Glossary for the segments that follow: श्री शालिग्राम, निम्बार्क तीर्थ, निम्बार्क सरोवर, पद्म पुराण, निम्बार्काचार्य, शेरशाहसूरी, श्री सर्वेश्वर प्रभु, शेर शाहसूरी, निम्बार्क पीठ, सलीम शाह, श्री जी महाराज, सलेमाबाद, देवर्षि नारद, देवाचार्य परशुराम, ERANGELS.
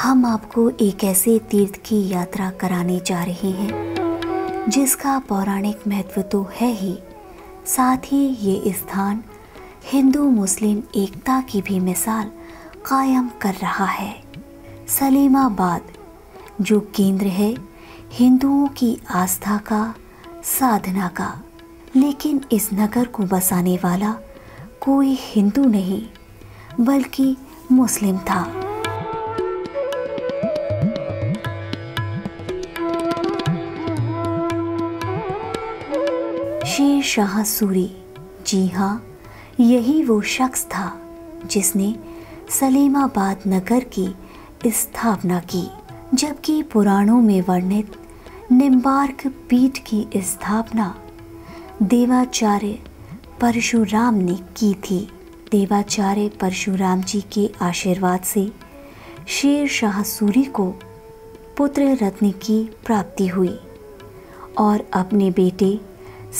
हम आपको एक ऐसे तीर्थ की यात्रा कराने जा रहे हैं जिसका पौराणिक महत्व तो है ही, साथ ही ये स्थान हिंदू मुस्लिम एकता की भी मिसाल कायम कर रहा है। सलेमाबाद जो केंद्र है हिंदुओं की आस्था का, साधना का, लेकिन इस नगर को बसाने वाला कोई हिंदू नहीं बल्कि मुस्लिम था। शेर शाहसूरी, जी हाँ, यही वो शख्स था जिसने सलेमाबाद नगर की स्थापना की, जबकि पुराणों में वर्णित निम्बार्क पीठ की स्थापना देवाचार्य परशुराम ने की थी। देवाचार्य परशुराम जी के आशीर्वाद से शेर शाहसूरी को पुत्र रत्न की प्राप्ति हुई और अपने बेटे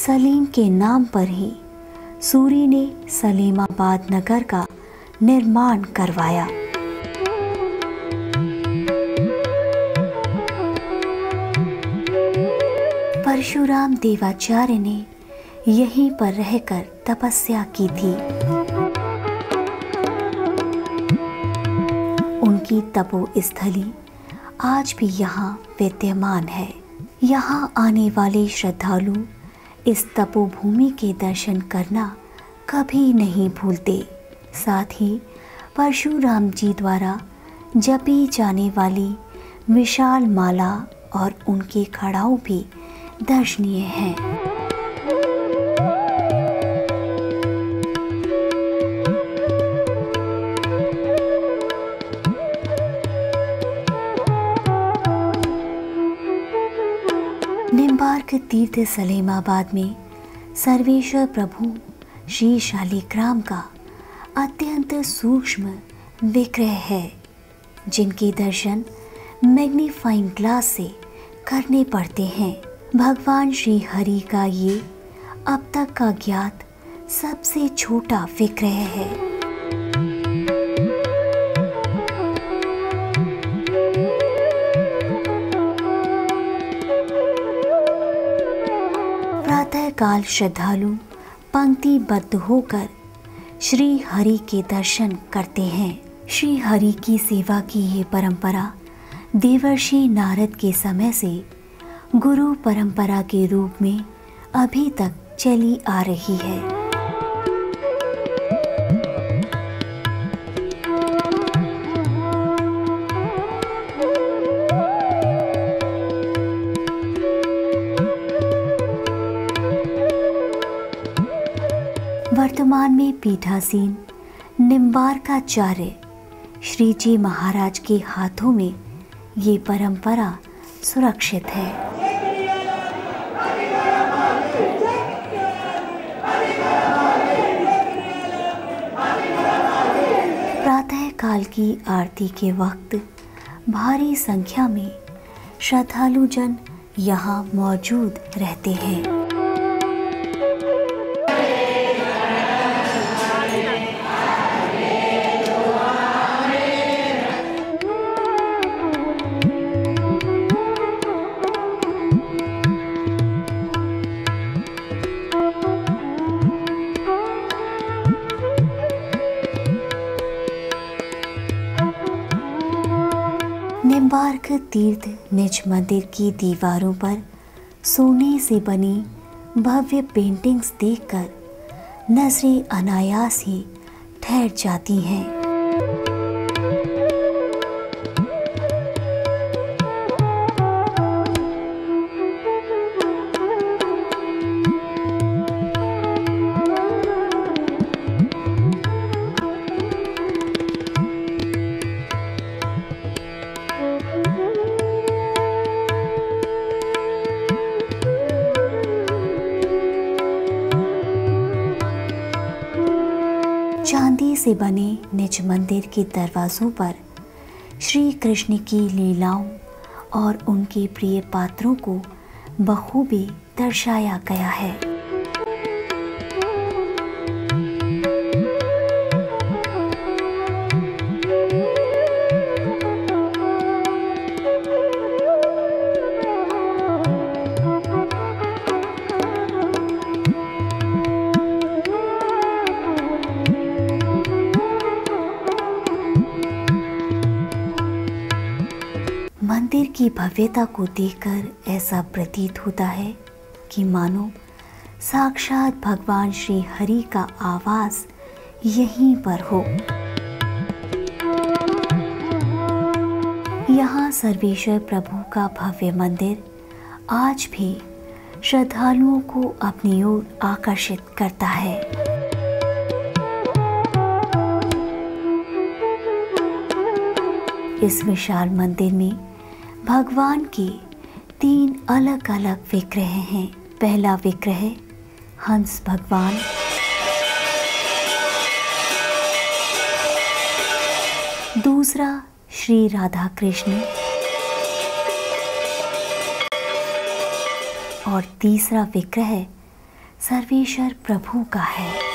सलीम के नाम पर ही सूरी ने सलेमाबाद नगर का निर्माण करवाया। परशुराम देवाचार्य ने यहीं पर रहकर तपस्या की थी। उनकी तपोस्थली आज भी यहाँ विद्यमान है। यहाँ आने वाले श्रद्धालु इस तपोभूमि के दर्शन करना कभी नहीं भूलते। साथ ही परशुराम जी द्वारा जपी जाने वाली विशाल माला और उनके खड़ाऊ भी दर्शनीय है। निम्बार्क तीर्थ सलेमाबाद में सर्वेश्वर प्रभु श्री शालिग्राम का अत्यंत सूक्ष्म विग्रह है, जिनके दर्शन मैग्नीफाइंग ग्लास से करने पड़ते हैं। भगवान श्री हरि का ये अब तक का ज्ञात सबसे छोटा विग्रह है। प्रातःकाल श्रद्धालु पंक्तिबद्ध होकर श्री हरि के दर्शन करते हैं। श्री हरि की सेवा की ये परंपरा देवर्षि नारद के समय से गुरु परंपरा के रूप में अभी तक चली आ रही है। वर्तमान में पीठासीन निम्बार्काचार्य श्री जी महाराज के हाथों में ये परंपरा सुरक्षित है। प्रातःकाल की आरती के वक्त भारी संख्या में श्रद्धालु जन यहाँ मौजूद रहते हैं। निम्बार्क तीर्थ निज मंदिर की दीवारों पर सोने से बनी भव्य पेंटिंग्स देखकर नजरें अनायास ही ठहर जाती हैं। चांदी से बने निज मंदिर के दरवाजों पर श्री कृष्ण की लीलाओं और उनके प्रिय पात्रों को बखूबी दर्शाया गया है। मंदिर की भव्यता को देखकर ऐसा प्रतीत होता है कि मानो साक्षात भगवान श्री हरि का आवास यहीं पर हो। यहाँ सर्वेश्वर प्रभु का भव्य मंदिर आज भी श्रद्धालुओं को अपनी ओर आकर्षित करता है। इस विशाल मंदिर में भगवान के 3 अलग अलग विग्रह हैं। पहला विग्रह हंस भगवान, दूसरा श्री राधा कृष्ण और तीसरा विग्रह सर्वेश्वर प्रभु का है।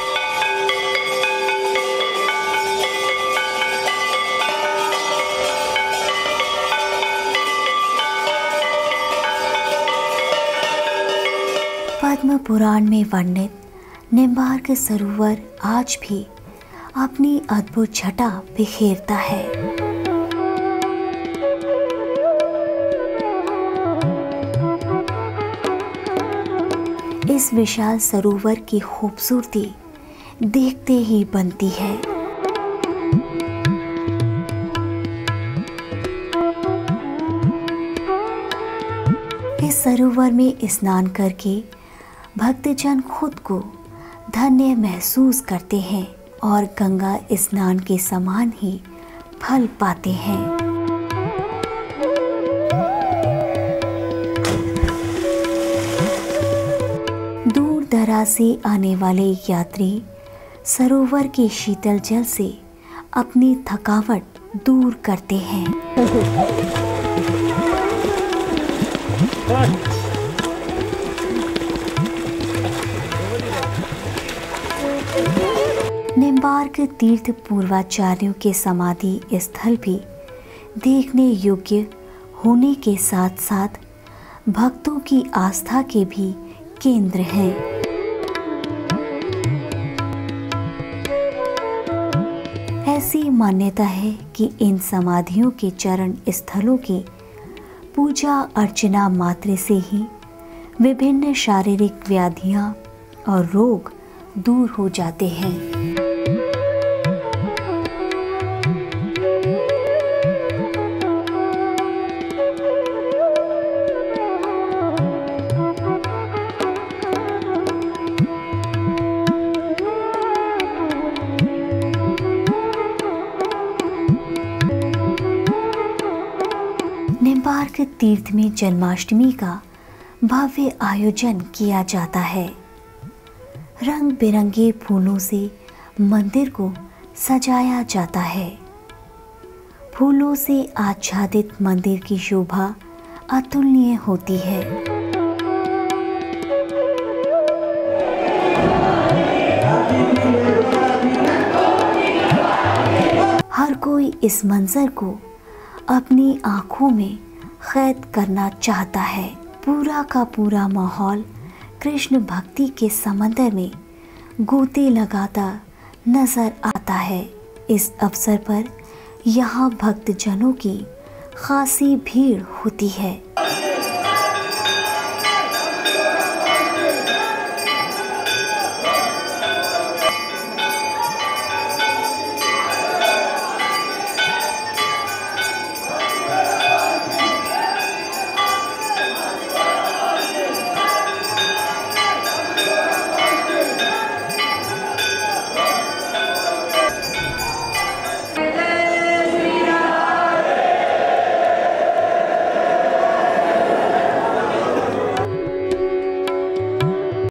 पद्म पुराण में वर्णित निम्बार्क सरोवर आज भी अपनी अद्भुत छटा बिखेरता है। इस विशाल सरोवर की खूबसूरती देखते ही बनती है। इस सरोवर में स्नान करके भक्तजन खुद को धन्य महसूस करते हैं और गंगा स्नान के समान ही फल पाते हैं। से आने वाले यात्री सरोवर के शीतल जल से अपनी थकावट दूर करते हैं। निम्बार्क तीर्थ पूर्वाचार्यों के समाधि स्थल भी देखने योग्य होने के साथ साथ भक्तों की आस्था के भी केंद्र है। ऐसी मान्यता है कि इन समाधियों के चरण स्थलों की पूजा अर्चना मात्र से ही विभिन्न शारीरिक व्याधियां और रोग दूर हो जाते हैं। निम्बार्क तीर्थ में जन्माष्टमी का भव्य आयोजन किया जाता है। रंग बिरंगे फूलों से मंदिर को सजाया जाता है। फूलों से आच्छादित मंदिर की शोभा अतुलनीय होती है। हर कोई इस मंजर को अपनी आँखों में कैद करना चाहता है। पूरा का पूरा माहौल कृष्ण भक्ति के समंदर में गोते लगाता नजर आता है। इस अवसर पर यहाँ भक्तजनों की खासी भीड़ होती है।